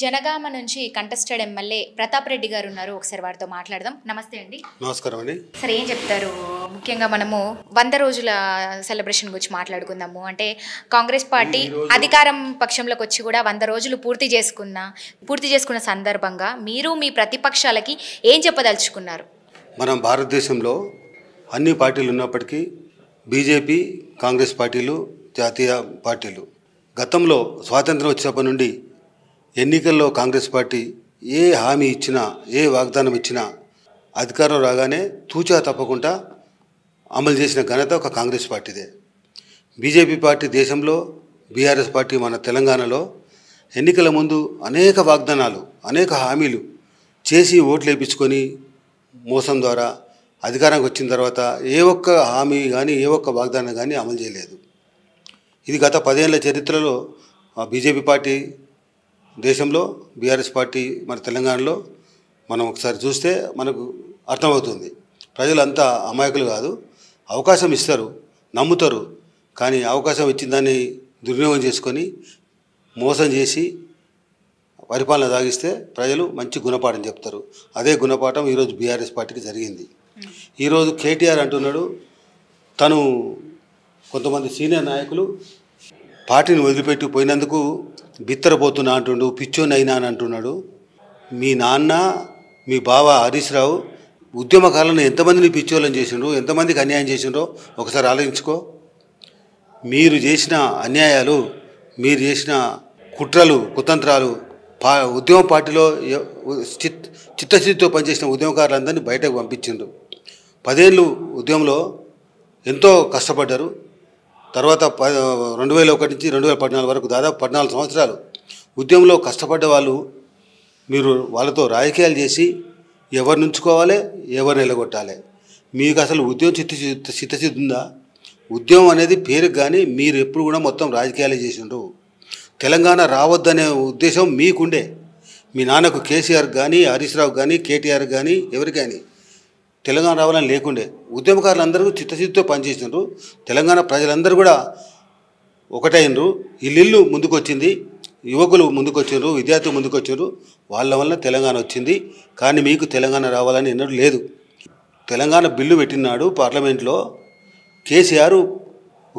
జనగామ నుంచి contested MLA Pratap Reddy గారు ఉన్నారు. ఒకసారి వారితో మాట్లాడదాం. నమస్తే అండి. నమస్కారం అండి. సార్ ఏం చెప్తారు, ముఖ్యంగా మనము 100 రోజుల సెలబ్రేషన్ గురించి మాట్లాడుకుందాము. అంటే కాంగ్రెస్ పార్టీ అధికారం పక్షంలోకి వచ్చి కూడా 100 రోజులు పూర్తి చేసుకున్న సందర్భంగా మీరు మీ ప్రతిపక్షాలకి ఏం చెప్పదలుచుకున్నారు? మనం భారతదేశంలో అన్ని పార్టీలు ఉన్నప్పటికీ బీజేపీ, కాంగ్రెస్ పార్టీలు జాతీయ పార్టీలు గతంలో స్వాతంత్రం వచ్చినప్పటి నుండి ఎన్నికల్లో కాంగ్రెస్ పార్టీ ఏ హామీ ఇచ్చినా, ఏ వాగ్దానం ఇచ్చినా అధికారం రాగానే తూచా తప్పకుండా అమలు చేసిన ఘనత ఒక కాంగ్రెస్ పార్టీదే. బీజేపీ పార్టీ దేశంలో, బీఆర్ఎస్ పార్టీ మన తెలంగాణలో ఎన్నికల ముందు అనేక వాగ్దానాలు, అనేక హామీలు చేసి ఓట్లు వేయించుకొని మోసం ద్వారా అధికారానికి వచ్చిన తర్వాత ఏ ఒక్క హామీ కానీ, ఏ ఒక్క వాగ్దానం కానీ అమలు చేయలేదు. ఇది గత 10 ఏళ్ల చరిత్రలో బీజేపీ పార్టీ దేశంలో, బీఆర్ఎస్ పార్టీ మన తెలంగాణలో మనం ఒకసారి చూస్తే మనకు అర్థమవుతుంది. ప్రజలంతా అమాయకులు కాదు, అవకాశం ఇస్తారు, నమ్ముతారు. కానీ అవకాశం ఇచ్చిన దాన్ని దుర్వినియోగం చేసుకొని మోసం చేసి పరిపాలన సాగిస్తే ప్రజలు మంచి గుణపాఠం చెప్తారు. అదే గుణపాఠం ఈరోజు బీఆర్ఎస్ పార్టీకి జరిగింది. ఈరోజు కేటీఆర్ అంటున్నాడు, తను కొంతమంది సీనియర్ నాయకులు పార్టీని వదిలిపెట్టి పోయినందుకు బిత్తరపోతున్నా అంటుండు, పిచ్చోనైనా అని అంటున్నాడు. మీ నాన్న, మీ బావ హరీష్ రావు ఉద్యమకాలంలో ఎంతమందిని పిచ్చోళ్ళని చేసిండ్రో, ఎంతమందికి అన్యాయం చేసిండ్రో ఒకసారి ఆలోచించుకో. మీరు చేసిన అన్యాయాలు, మీరు చేసిన కుట్రలు, కుతంత్రాలు ఉద్యమ పార్టీలో చిత్తశుద్ధితో పనిచేసిన ఉద్యమకారులందరినీ బయటకు పంపించిండ్రు. 10 ఏళ్ళు ఉద్యమంలో ఎంతో కష్టపడ్డారు. తర్వాత 2001 నుంచి 2014 వరకు దాదాపు 14 సంవత్సరాలు ఉద్యమంలో కష్టపడ్డ వాళ్ళు, మీరు వాళ్ళతో రాజకీయాలు చేసి ఎవరిని ఉంచుకోవాలి, ఎవరిని ఎలగొట్టాలి? మీకు అసలు ఉద్యమం చిత్తశుద్ధి ఉందా? ఉద్యమం అనేది పేరుకు కానీ మీరు ఎప్పుడు కూడా మొత్తం రాజకీయాలే చేసిండ్రు. తెలంగాణ రావద్దనే ఉద్దేశం మీకుండే. మీ నాన్నకు కేసీఆర్ కానీ, హరీష్ రావు కానీ, కేటీఆర్ కానీ ఎవరు కానీ తెలంగాణ రావాలని లేకుండే. ఉద్యమకారులందరూ చిత్తశుద్ధితో పనిచేసినారు. తెలంగాణ ప్రజలందరూ కూడా ఒకటైనరు. ఇల్లు ముందుకొచ్చింది, యువకులు ముందుకొచ్చారు, విద్యార్థులు ముందుకొచ్చారు. వాళ్ళ వల్ల తెలంగాణ వచ్చింది. కానీ మీకు తెలంగాణ రావాలని ఎన్నడూ లేదు. తెలంగాణ బిల్లు పెట్టినాడు పార్లమెంట్లో కేసీఆర్.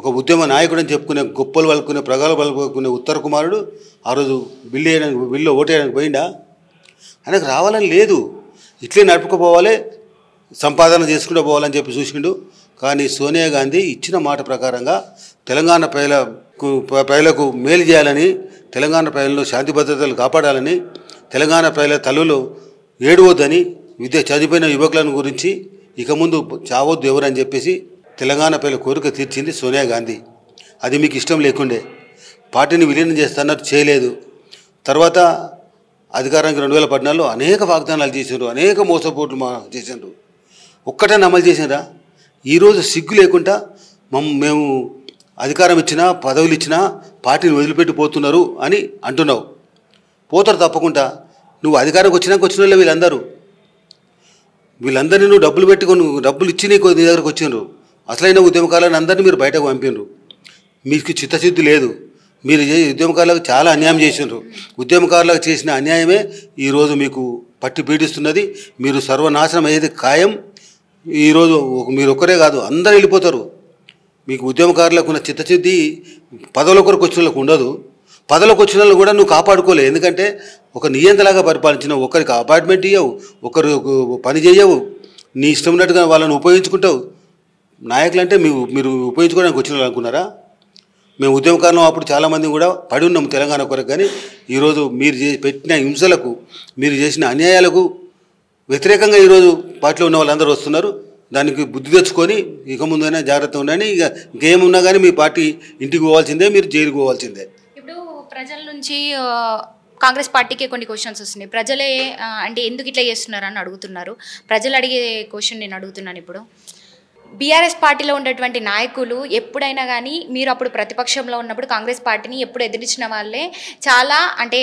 ఒక ఉద్యమ నాయకుడు అని చెప్పుకునే, గొప్పలు పలుకునే, ప్రగాలు పలుకునే ఉత్తర కుమారుడు ఆ రోజు బిల్లు ఓటేయడానికి పోయిండా? ఆయనకు రావాలని లేదు. ఇట్లే నడుపుకుపోవాలి, సంపాదన చేసుకుంటూ పోవాలని చెప్పి చూసిండు. కానీ సోనియా గాంధీ ఇచ్చిన మాట ప్రకారంగా తెలంగాణ ప్రజలకు మేలు చేయాలని, తెలంగాణ ప్రజల్లో శాంతి భద్రతలు కాపాడాలని, తెలంగాణ ప్రజల తల్లులు ఏడవద్దని, విద్య చదివిపోయిన యువకులను గురించి ఇక ముందు చావద్దు ఎవరని చెప్పేసి తెలంగాణ ప్రజల కోరిక తీర్చింది సోనియా గాంధీ. అది మీకు ఇష్టం లేకుండే. పార్టీని విలీనం చేస్తానన్నట్టు చేయలేదు. తర్వాత అధికారానికి 2014లో అనేక వాగ్దానాలు చేసిండ్రు, అనేక మోసపోట్లు చేసిండ్రు. ఒక్కటని అమలు చేసినరా? ఈరోజు సిగ్గు లేకుండా మేము అధికారం ఇచ్చినా, పదవులు ఇచ్చినా పార్టీని వదిలిపెట్టి పోతున్నారు అని అంటున్నావు. పోతారు తప్పకుండా. నువ్వు అధికారంకి వచ్చిన వాళ్ళే వీళ్ళందరూ. వీళ్ళందరినీ నువ్వు డబ్బులు పెట్టుకొని, డబ్బులు ఇచ్చి నీకు నీ దగ్గరకు వచ్చిండ్రు. అసలైన ఉద్యమకారులను అందరినీ మీరు బయటకు పంపిండ్రు. మీకు చిత్తశుద్ధి లేదు. మీరు ఉద్యమకారులకు చాలా అన్యాయం చేసిండ్రు. ఉద్యమకారులకు చేసిన అన్యాయమే ఈరోజు మీకు పట్టి పీడిస్తున్నది. మీరు సర్వనాశనం అయ్యేది ఖాయం. ఈరోజు మీరు ఒక్కరే కాదు, అందరూ వెళ్ళిపోతారు. మీకు ఉద్యమకారులకు ఉన్న చిత్తశుద్ధి పదవుల కొరకు వచ్చిన వాళ్ళకు ఉండదు. పదవులకు వచ్చిన వాళ్ళు కూడా నువ్వు కాపాడుకోలేవు. ఎందుకంటే ఒక నియంతలాగా పరిపాలించినావు. ఒకరికి అపాయింట్మెంట్ ఇవ్వవు, ఒకరు పని చేయవు, నీ ఇష్టం ఉన్నట్టుగా వాళ్ళని ఉపయోగించుకుంటావు. నాయకులు అంటే మీరు ఉపయోగించుకోవడానికి వచ్చిన వాళ్ళు అనుకున్నారా? మేము ఉద్యమకారులం అప్పుడు చాలామంది కూడా పడి ఉన్నాము తెలంగాణ కొరకు. కానీ ఈరోజు మీరు పెట్టిన హింసలకు, మీరు చేసిన అన్యాయాలకు వ్యతిరేకంగా ఈరోజు పార్టీలో ఉన్న వాళ్ళందరూ వస్తున్నారు. దానికి బుద్ధి తెచ్చుకొని ఇక ముందైనా జాగ్రత్త ఉండండి. ఇక ఇంకేమున్నా కానీ మీ పార్టీ ఇంటికి పోవాల్సిందే, మీరు జైలుకి పోవాల్సిందే. ఇప్పుడు ప్రజల నుంచి కాంగ్రెస్ పార్టీకే కొన్ని క్వశ్చన్స్ వస్తున్నాయి. ప్రజలే అంటే ఎందుకు ఇట్లా చేస్తున్నారని అడుగుతున్నారు. ప్రజలు అడిగే క్వశ్చన్ నేను అడుగుతున్నాను. ఇప్పుడు బీఆర్ఎస్ పార్టీలో ఉన్నటువంటి నాయకులు ఎప్పుడైనా కానీ, మీరు అప్పుడు ప్రతిపక్షంలో ఉన్నప్పుడు కాంగ్రెస్ పార్టీని ఎప్పుడు ఎదిరించిన వాళ్ళే, చాలా అంటే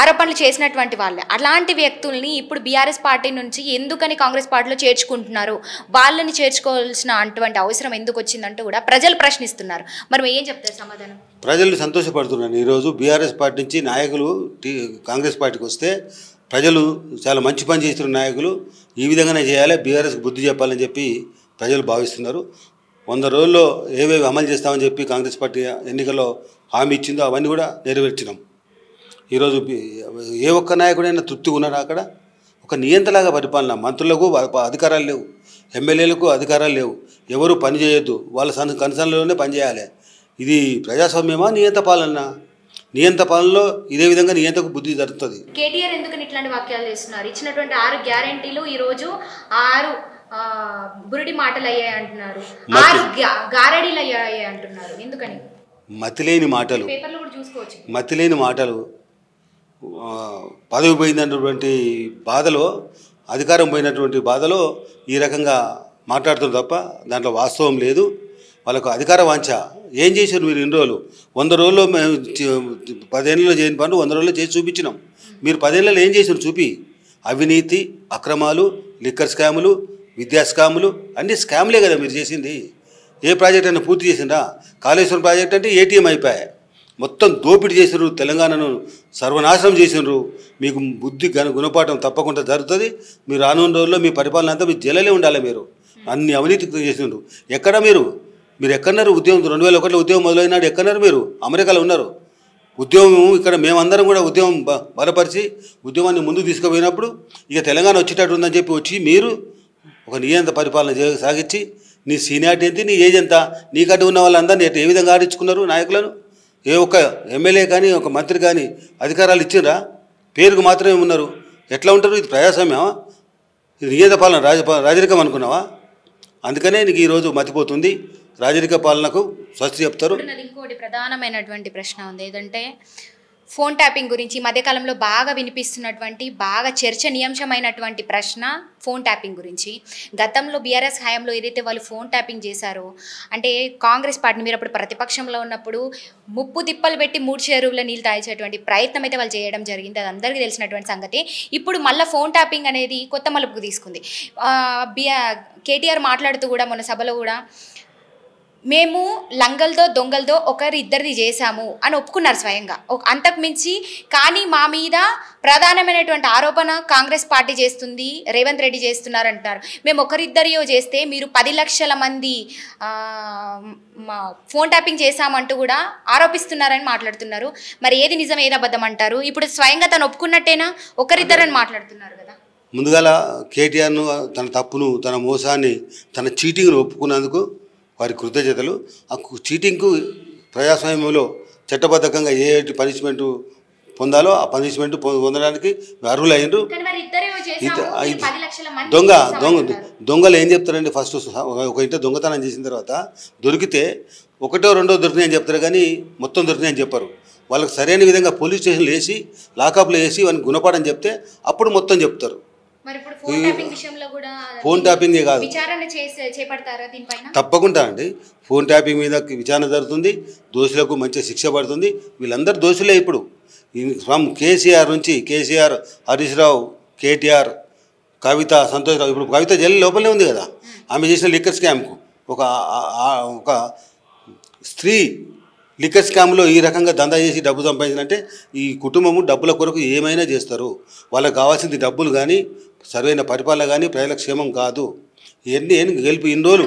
ఆరోపణలు చేసినటువంటి వాళ్ళే. అలాంటి వ్యక్తుల్ని ఇప్పుడు బీఆర్ఎస్ పార్టీ నుంచి ఎందుకని కాంగ్రెస్ పార్టీలో చేర్చుకుంటున్నారు, వాళ్ళని చేర్చుకోవాల్సిన అటువంటి అవసరం ఎందుకు వచ్చిందంటూ కూడా ప్రజలు ప్రశ్నిస్తున్నారు. మరి ఏం చెప్తారు సమాధానం? ప్రజలు సంతోషపడుతున్నాను. ఈరోజు బీఆర్ఎస్ పార్టీ నుంచి నాయకులు కాంగ్రెస్ పార్టీకి వస్తే ప్రజలు చాలా మంచి పని చేస్తున్న నాయకులు ఈ విధంగానే చేయాలి, బీఆర్ఎస్కి బుద్ధి చెప్పాలని చెప్పి ప్రజలు భావిస్తున్నారు. 100 రోజుల్లో ఏవేవి అమలు చేస్తామని చెప్పి కాంగ్రెస్ పార్టీ ఎన్నికల్లో హామీ ఇచ్చిందో అవన్నీ కూడా నెరవేర్చినాం. ఈరోజు ఏ ఒక్క నాయకుడైనా తృప్తిగా ఉన్నారా? అక్కడ ఒక నియంత్రణలాగా పరిపాలన, మంత్రులకు అధికారాలు లేవు, ఎమ్మెల్యేలకు అధికారాలు లేవు, ఎవరు పని చేయొద్దు, వాళ్ళ కన్సర్న్లోనే పనిచేయాలి. ఇది ప్రజాస్వామ్యమా నియంత్రణ పాలన? నియంత్రణ పాలనలో ఇదే విధంగా నియంత్రణకు బుద్ధి జరుగుతుంది. కేటీఆర్ ఎందుకని ఇట్లాంటి వాక్యాలు చేస్తున్నారు? ఇచ్చినటువంటి 6 గ్యారెంటీలు ఈరోజు 6 బురుడి మాటలు అయ్యాయి అంటున్నారు, 6 గారడీలు అయ్యాయి అంటున్నారు. ఎందుకని? మతిలేని మాటలు, మతిలేని మాటలు. పదవి పోయినటువంటి బాధలో, అధికారం పోయినటువంటి బాధలో ఈ రకంగా మాట్లాడుతుంది తప్ప దాంట్లో వాస్తవం లేదు. వాళ్ళకు అధికార వాంఛ. ఏం చేశారు మీరు ఇన్ని రోజులు? 100 రోజుల్లో మేము 10 ఏళ్ళలో చేయని పనులు 100 రోజుల్లో చేసి చూపించినాం. మీరు 10 ఏళ్ళలో ఏం చేశారు చూపి? అవినీతి, అక్రమాలు, లిక్కర్ స్కాములు, విద్యా స్కాములు, అన్ని స్కామ్లే కదా మీరు చేసింది. ఏ ప్రాజెక్ట్ అయినా పూర్తి చేసిందా? కాళేశ్వరం ప్రాజెక్ట్ అంటే ఏటీఎం అయిపోయాయి. మొత్తం దోపిడీ చేసినారు, తెలంగాణను సర్వనాశనం చేసినారు. మీకు బుద్ధి గుణపాఠం తప్పకుండా జరుగుతుంది. మీరు రానున్న రోజుల్లో మీ పరిపాలన అంతా మీరు జైలులో ఉండాలి. మీరు అన్ని అవినీతి చేసినారు. ఎక్కడ మీరు ఎక్కడన్నారు? ఉద్యమం 2001లో ఉద్యమం మొదలైనాడు ఎక్కడన్నారు? మీరు అమెరికాలో ఉన్నారు. ఉద్యమం ఇక్కడ మేమందరం కూడా ఉద్యమం బలపరిచి ఉద్యమాన్ని ముందుకు తీసుకుపోయినప్పుడు ఇక తెలంగాణ వచ్చేటట్టు ఉందని చెప్పి వచ్చి మీరు ఒక నియంత పరిపాలన సాగించి నీ సీనియారిటీ ఏంటి, నీ ఏజ్ ఎంత, నీకంటే ఉన్న వాళ్ళందరినీ ఏ విధంగా ఆడించుకున్నారు నాయకులను? ఏ ఒక్క ఎమ్మెల్యే కానీ ఒక మంత్రి కానీ అధికారాలు ఇచ్చిరా? పేరుకు మాత్రమే ఉన్నారు. ఎట్లా ఉంటారు? ఇది ప్రజాస్వామ్యమా? ఇది నియంత పాలన, రాజరికం అనుకున్నావా? అందుకనే నీకు ఈరోజు మతిపోతుంది. రాజరిక పాలనకు స్వస్తి చెప్తారు. ఇంకోటి ప్రధానమైనటువంటి ప్రశ్న ఉంది, ఏదంటే ఫోన్ ట్యాపింగ్ గురించి. ఈ మధ్యకాలంలో బాగా వినిపిస్తున్నటువంటి, బాగా చర్చనీయాంశమైనటువంటి ప్రశ్న ఫోన్ ట్యాపింగ్ గురించి. గతంలో బీఆర్ఎస్ హయాంలో ఏదైతే వాళ్ళు ఫోన్ ట్యాపింగ్ చేశారో, అంటే కాంగ్రెస్ పార్టీ మీరు అప్పుడు ప్రతిపక్షంలో ఉన్నప్పుడు ముప్పు తిప్పలు పెట్టి 3 చెరువుల నీళ్ళు తాగేసేటువంటి ప్రయత్నం అయితే వాళ్ళు చేయడం జరిగింది. అది అందరికీ తెలిసినటువంటి సంగతి. ఇప్పుడు మళ్ళీ ఫోన్ ట్యాపింగ్ అనేది కొత్త మలుపుకు తీసుకుంది. కేటీఆర్ మాట్లాడుతూ కూడా మొన్న సభలో కూడా మేము లంగల్దో దొంగలదో ఒకరిద్దరిది చేశాము అని ఒప్పుకున్నారు స్వయంగా. అంతకుమించి కానీ మా మీద ప్రధానమైనటువంటి ఆరోపణ కాంగ్రెస్ పార్టీ చేస్తుంది, రేవంత్ రెడ్డి చేస్తున్నారు అంటున్నారు. మేము ఒకరిద్దరియో చేస్తే మీరు 10 లక్షల మంది ఫోన్ ట్యాపింగ్ చేశామంటూ కూడా ఆరోపిస్తున్నారని మాట్లాడుతున్నారు. మరి ఏది నిజం, ఏది అబద్ధం అంటారు? ఇప్పుడు స్వయంగా తను ఒప్పుకున్నట్టేనా? ఒకరిద్దరని మాట్లాడుతున్నారు కదా. ముందుగాల కేటీఆర్ను తన తప్పును, తన మోసాన్ని, తన చీటింగ్ను ఒప్పుకున్నందుకు వారి కృతజ్ఞతలు. ఆ చీటింగ్కు ప్రజాస్వామ్యంలో చట్టబద్ధకంగా ఏ పనిష్మెంటు పొందాలో ఆ పనిష్మెంట్ పొందడానికి అర్హులయ్యారు. దొంగలు ఏం చెప్తారండి? ఫస్ట్ ఒక ఇంట దొంగతనం చేసిన తర్వాత దొరికితే 1ో 2ో దొరికినాయని చెప్తారు, కానీ మొత్తం దొరికినాయని చెప్పారు. వాళ్ళకి సరైన విధంగా పోలీస్ స్టేషన్లు వేసి లాకప్లు వేసి వాళ్ళని గుణపాఠం చెప్తే అప్పుడు మొత్తం చెప్తారు. ఫోన్ ట్యాపింగే కాదు, తప్పకుండా అండి ఫోన్ ట్యాపింగ్ మీద విచారణ జరుగుతుంది. దోషులకు మంచి శిక్ష పడుతుంది. వీళ్ళందరూ దోషులే. ఇప్పుడు ఫ్రమ్ కేసీఆర్ నుంచి, కేసీఆర్, హరీష్ రావు, కేటీఆర్, కవిత, సంతోష్ రావు. ఇప్పుడు కవిత జైలు లోపలనే ఉంది కదా. ఆమె చేసిన లిక్కర్ స్కామ్కు ఒక స్త్రీ లిక్కర్ స్కామ్లో ఈ రకంగా దందా చేసి డబ్బు సంపాదించినంటే ఈ కుటుంబము డబ్బుల కొరకు ఏమైనా చేస్తారు. వాళ్ళకు కావాల్సింది డబ్బులు కానీ సరైన పరిపాలన కానీ ప్రజల క్షేమం కాదు. ఇవన్నీ గెలిపి ఇన్ని రోజులు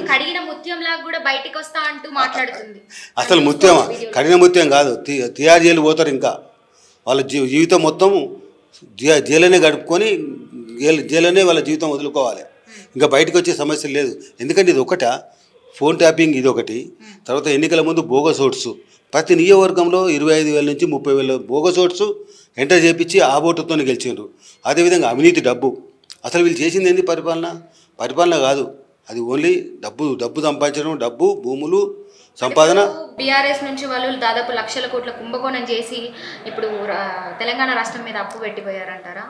అసలు ముత్యమా? కఠిన ముత్యం కాదు, తీఆర్ జైలు పోతారు. ఇంకా వాళ్ళ జీవితం మొత్తం జైలనే గడుపుకొని జైలనే వాళ్ళ జీవితం వదులుకోవాలి. ఇంకా బయటకు వచ్చే సమస్య లేదు. ఎందుకంటే ఇది ఒకట ఫోన్ ట్యాపింగ్, ఇది ఒకటి. తర్వాత ఎన్నికల ముందు బోగస్ ఓట్స్, ప్రతి నియోజకవర్గంలో 25,000 నుంచి 30,000 బోగస్ ఓట్స్ ఎంటర్ చేయించి ఆ ఓటుతో గెలిచిండ్రు. అదేవిధంగా అవినీతి, డబ్బు. అసలు వీళ్ళు చేసింది ఏంది? పరిపాలన, పరిపాలన కాదు. అది ఓన్లీ డబ్బు, డబ్బు సంపాదించడం, డబ్బు, భూములు సంపాదన. బీఆర్ఎస్ నుంచి వాళ్ళు దాదాపు లక్షల కోట్ల కుంభకోణం చేసి ఇప్పుడు తెలంగాణ రాష్ట్రం మీద అప్పు పెట్టిపోయారంటారా?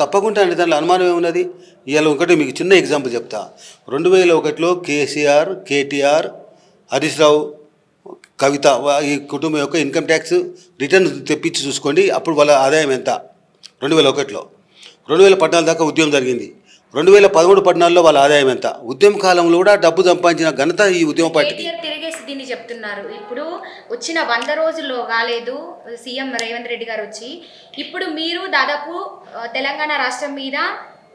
తప్పకుండా అండి, దాంట్లో అనుమానం ఏమున్నది. ఇలా ఒకటి మీకు చిన్న ఎగ్జాంపుల్ చెప్తా. 2001లో కేసీఆర్, కేటీఆర్, హరీష్ రావు, కవిత ఈ కుటుంబం యొక్క ఇన్కమ్ ట్యాక్స్ రిటర్న్ తెప్పించి చూసుకోండి. అప్పుడు వాళ్ళ ఆదాయం ఎంత? 2001లో 2014 దాకా ఉద్యమం జరిగింది. 2013-14 వాళ్ళ ఆదాయం ఎంత? ఉద్యమ కాలంలో కూడా డబ్బు సంపాదించిన ఘనత ఈ ఉద్యమ పార్టీకి. తిరిగేసి దీన్ని చెప్తున్నారు. ఇప్పుడు వచ్చిన 100 రోజుల్లో కాలేదు సీఎం రేవంత్ రెడ్డి గారు వచ్చి. ఇప్పుడు మీరు దాదాపు తెలంగాణ రాష్ట్రం మీద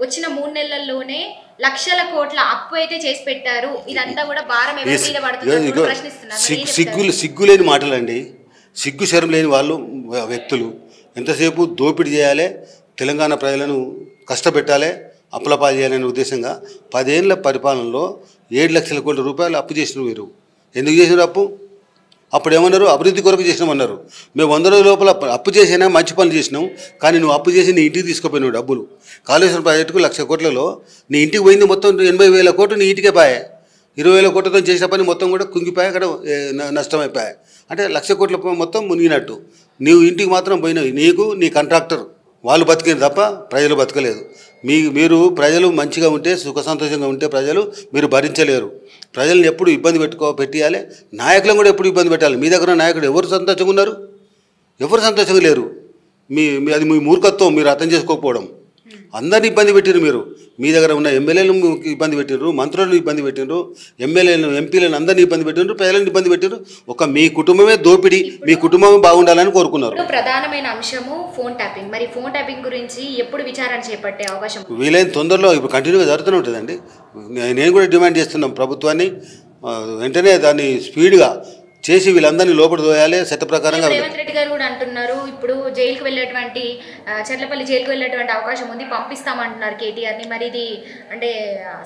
వచ్చిన 3 నెలల్లోనే లక్షల కోట్ల అప్పు అయితే చేసి పెట్టారు. ఇదంతా కూడా భారం ఎవరి మీద పడుతుందో ప్రశ్నిస్తున్నారు. సిగ్గులేని మాటలండి, సిగ్గు శరం లేని వాళ్ళు వ్యక్తులు. ఎంతసేపు దోపిడీ చేయాలి, తెలంగాణ ప్రజలను కష్టపెట్టాలి, అప్పులపాలు చేయాలనే ఉద్దేశంగా 10 ఏళ్ళ పరిపాలనలో 7 లక్షల కోట్ల రూపాయలు అప్పు చేసినారు. మీరు ఎందుకు చేసినారు అప్పు? అప్పుడు ఏమన్నారు? అభివృద్ధి కొరకు చేసినామన్నారు. మేము 100 రోజుల లోపల అప్పు చేసినా మంచి పనులు చేసినాం, కానీ నువ్వు అప్పు చేసి నీ ఇంటికి తీసుకుపోయినావు డబ్బులు. కాళేశ్వరం ప్రాజెక్టుకు 1 లక్ష కోట్లలో నీ ఇంటికి పోయింది మొత్తం 80,000 కోట్లు నీ ఇంటికే పాయే. 20,000 కోట్లతో చేసిన పని మొత్తం కూడా కుంగిపోయాయి, అక్కడ నష్టమైపోయాయి. అంటే 1 లక్ష కోట్ల మొత్తం మునిగినట్టు. నీవు ఇంటికి మాత్రం పోయినవి. నీకు నీ కాంట్రాక్టర్ వాళ్ళు బతికింది తప్ప ప్రజలు బతకలేదు. మీరు ప్రజలు మంచిగా ఉంటే, సుఖ సంతోషంగా ఉంటే ప్రజలు మీరు భరించలేరు. ప్రజలను ఎప్పుడు ఇబ్బంది పెట్టియాలి, నాయకులను కూడా ఎప్పుడు ఇబ్బంది పెట్టాలి. మీ దగ్గర నాయకుడు ఎవరు సంతోషంగా ఉన్నారు? ఎవరు సంతోషంగా లేరు. అది మీ మూర్ఖత్వం, మీరు అర్థం చేసుకోకపోవడం. అందరినీ ఇబ్బంది పెట్టిరు మీరు. మీ దగ్గర ఉన్న ఎమ్మెల్యేలను ఇబ్బంది పెట్టినారు, మంత్రులను ఇబ్బంది పెట్టినారు, ఎమ్మెల్యేలను, ఎంపీలను అందరినీ ఇబ్బంది పెట్టినారు, ప్రజలను ఇబ్బంది పెట్టినారు. ఒక మీ కుటుంబమే దోపిడి, మీ కుటుంబమే బాగుండాలని కోరుకున్నారు. ప్రధానమైన అంశము ఫోన్ ట్యాపింగ్. మరి ఫోన్ ట్యాపింగ్ గురించి ఎప్పుడు విచారణ చేపట్టే అవకాశం? వీలైన తొందరలో. ఇప్పుడు కంటిన్యూగా జరుగుతూనే ఉంటుందండి. నేను కూడా డిమాండ్ చేస్తున్నాం ప్రభుత్వాన్ని, వెంటనే దాన్ని స్పీడ్గా చేసి వీళ్ళందరినీ లోపల తోయాలి చట్ట ప్రకారంగా. రేవంత్ రెడ్డి గారు కూడా అంటున్నారు, ఇప్పుడు జైలుకు వెళ్ళేటువంటి, చర్లపల్లి జైలుకు వెళ్ళేటువంటి అవకాశం ఉంది, పంపిస్తామంటున్నారు కేటీఆర్ని. మరి ఇది అంటే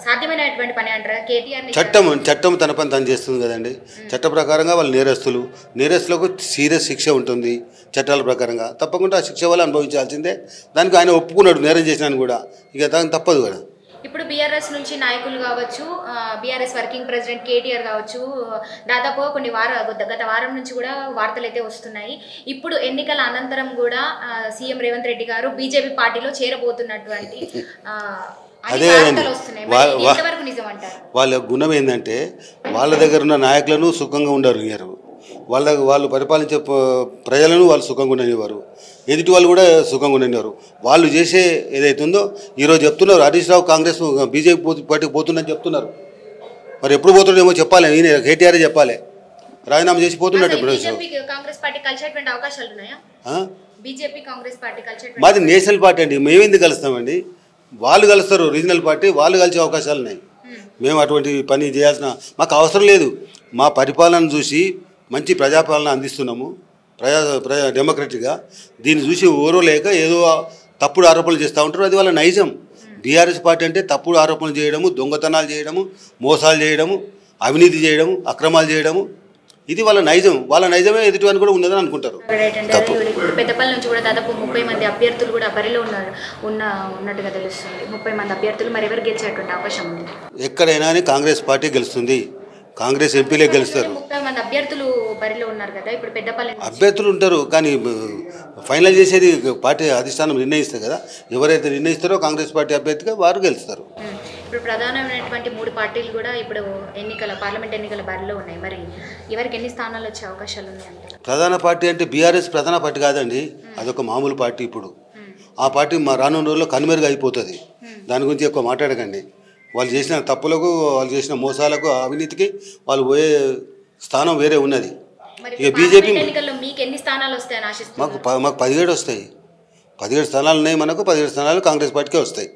సాధ్యమైనటువంటి పని అంటారా? కేటీఆర్ చట్టం తన పని తను చేస్తుంది కదండి. చట్ట ప్రకారంగా వాళ్ళు నేరస్తులు, నేరస్తులకు సీరియస్ శిక్ష ఉంటుంది చట్టాల ప్రకారంగా. తప్పకుండా ఆ శిక్ష వాళ్ళు అనుభవించాల్సిందే. దానికి ఆయన ఒప్పుకున్నాడు నేరం చేసినాను కూడా, ఇక దానికి తప్పదు కదా. ఇప్పుడు బీఆర్ఎస్ నుంచి నాయకులు కావచ్చు, బీఆర్ఎస్ వర్కింగ్ ప్రెసిడెంట్ కేటీఆర్ కావచ్చు, దాదాపు గత వారం నుంచి కూడా వార్తలు అయితే వస్తున్నాయి. ఇప్పుడు ఎన్నికల అనంతరం కూడా సీఎం రేవంత్ రెడ్డి గారు బీజేపీ పార్టీలో చేరబోతున్నటువంటి వార్తలు వస్తున్నాయి. ఎంతవరకు నిజం అంటారు? వాళ్ళ గుణం ఏంటంటే వాళ్ళ దగ్గర ఉన్న నాయకులను సుఖంగా ఉండరు, వాళ్ళు పరిపాలించే ప్రజలను వాళ్ళు సుఖంగా ఉండేవారు, ఎదుటి వాళ్ళు కూడా సుఖంగా ఉండేవారు. వాళ్ళు చేసే ఏదైతుందో ఈరోజు చెప్తున్నారు. హరీష్ రావు కాంగ్రెస్ బీజేపీ పార్టీకి పోతుందని చెప్తున్నారు. మరి ఎప్పుడు పోతున్నాడేమో చెప్పాలి, ఈయన కేటీఆర్ చెప్పాలి, రాజీనామా చేసి పోతున్నట్టు. మాది నేషనల్ పార్టీ అండి, మేమేంది కలుస్తామండి. వాళ్ళు కలుస్తారు, రీజనల్ పార్టీ వాళ్ళు కలిసే అవకాశాలు ఉన్నాయి. మేము అటువంటి పని చేయాల్సిన మాకు అవసరం లేదు. మా పరిపాలన చూసి మంచి ప్రజాపాలన అందిస్తున్నాము, డెమోక్రటిక్గా. దీన్ని చూసి ఓరో లేక ఏదో తప్పుడు ఆరోపణలు చేస్తూ ఉంటారు, అది వాళ్ళ నైజం. బీఆర్ఎస్ పార్టీ అంటే తప్పుడు ఆరోపణలు చేయడము, దొంగతనాలు చేయడము, మోసాలు చేయడము, అవినీతి చేయడము, అక్రమాలు చేయడము, ఇది వాళ్ళ నైజం. వాళ్ళ నైజమే ఎదుటి అని కూడా ఉన్నదని అనుకుంటారు. పెద్దపల్లి నుంచి కూడా దాదాపు 30 మంది అభ్యర్థులు కూడా బరిలో ఉన్నట్టుగా తెలుస్తుంది. 30 మంది అభ్యర్థులు, మరి ఎవరు గెలిచేటువంటి అవకాశం ఉంది? ఎక్కడైనా కాంగ్రెస్ పార్టీ గెలుస్తుంది, కాంగ్రెస్ ఎంపీలే గెలుస్తారు. అభ్యర్థులు ఉంటారు, కానీ ఫైనల్ చేసేది పార్టీ అధిష్టానం నిర్ణయిస్తారు కదా. ఎవరైతే నిర్ణయిస్తారో కాంగ్రెస్ పార్టీ అభ్యర్థిగా వారు గెలుస్తారు. ఇప్పుడు ప్రధానమైనటువంటి 3 పార్టీలు కూడా ఇప్పుడు పార్లమెంట్ ఎన్నికల బరిలో ఉన్నాయి. మరి ఎవరికి ఎన్ని స్థానాలు వచ్చే అవకాశాలు ఉన్నాయి? ప్రధాన పార్టీ అంటే బీఆర్ఎస్ ప్రధాన పార్టీ కాదండి, అదొక మామూలు పార్టీ. ఇప్పుడు ఆ పార్టీ మా రానున్న రోజుల్లో కనుమరుగు అయిపోతుంది. దాని గురించి ఎక్కువ మాట్లాడకండి. వాళ్ళు చేసిన తప్పులకు, వాళ్ళు చేసిన మోసాలకు, అవినీతికి వాళ్ళు పోయే స్థానం వేరే ఉన్నది. ఇక బీజేపీ మాకు 17 వస్తాయి. 17 స్థానాలు ఉన్నాయి మనకు. 17 స్థానాలు కాంగ్రెస్ పార్టీకే వస్తాయి.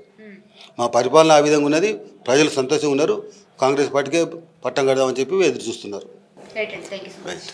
మా పరిపాలన ఆ విధంగా ఉన్నది, ప్రజలు సంతోషంగా ఉన్నారు. కాంగ్రెస్ పార్టీకే పట్టం కడదామని చెప్పి ఎదురు చూస్తున్నారు.